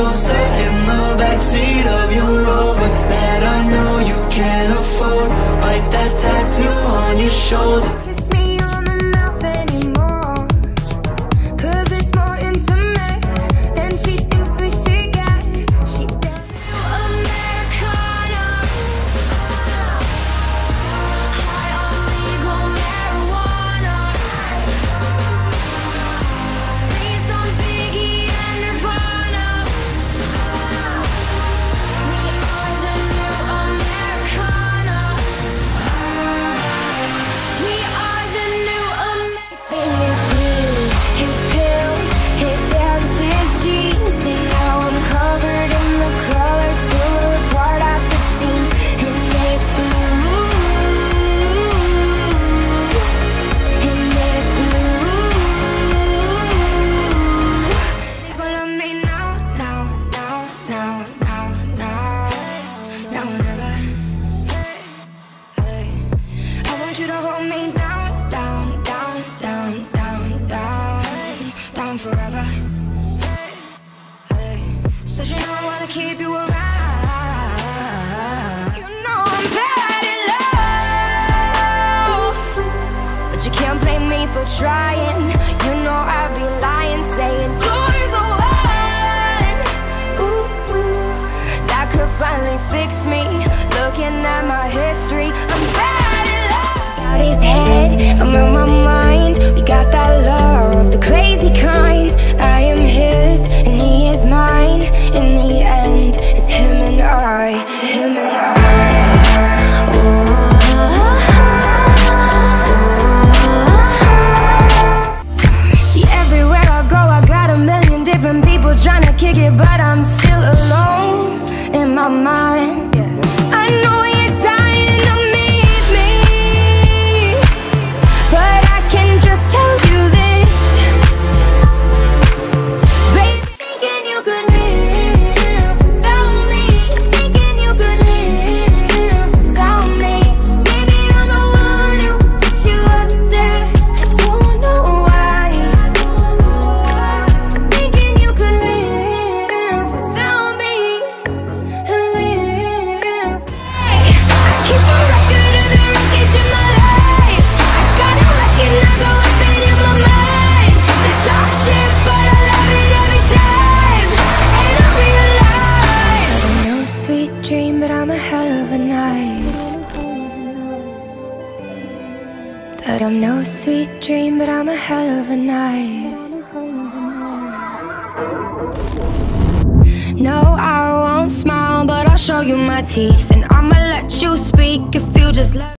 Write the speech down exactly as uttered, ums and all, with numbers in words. of set in the backseat of your Rover that I know you can't afford, like that tattoo on your shoulder. Kiss me on the mouth anymore, cause it's more intimate than she thinks we should get. She does Americano, high on legal marijuana. Please don't Biggie and Nirvana. We are the new Americana. We are the new Americana. His blue, his pills, his hands, his jeans, and now I'm covered in the colors, pulled apart at the seams. It makes me move. It makes me move. They gon' love me now, now, now, now, now, now, now or never. I want you to hold me down, down, down, down, down, down, down forever. Said you know I wanna keep you around. You know I'm bad at love, but you can't blame me for trying. You know I'd be lying, saying you're the one. Ooh, ooh, that could finally fix me. Looking at my history, I'm bad at love. Out his head, I'm on my mind. We got that love, the crazy kind. I am his, and he is mine. In the end, it's him and I, him and I. See, everywhere I go, I got a million different people trying to kick it, but I'm still alone in my mind. I know you're dying to meet me, but I can just tell you this, baby. Thinking you could live without me, thinking you could live without me, baby. I'm the one who put you up there. I don't know why. Thinking you could live without me. Live. I keep a record of the wreckage in my life. I gotta recognize the weapon in my mind. They talk shit, but I love it every time. And I realize no sweet dream, but I'm a hell of a night. That I'm no sweet dream, but I'm a hell of a night. No, I won't smile, but I'll show you my teeth, and I'ma let you speak if you just let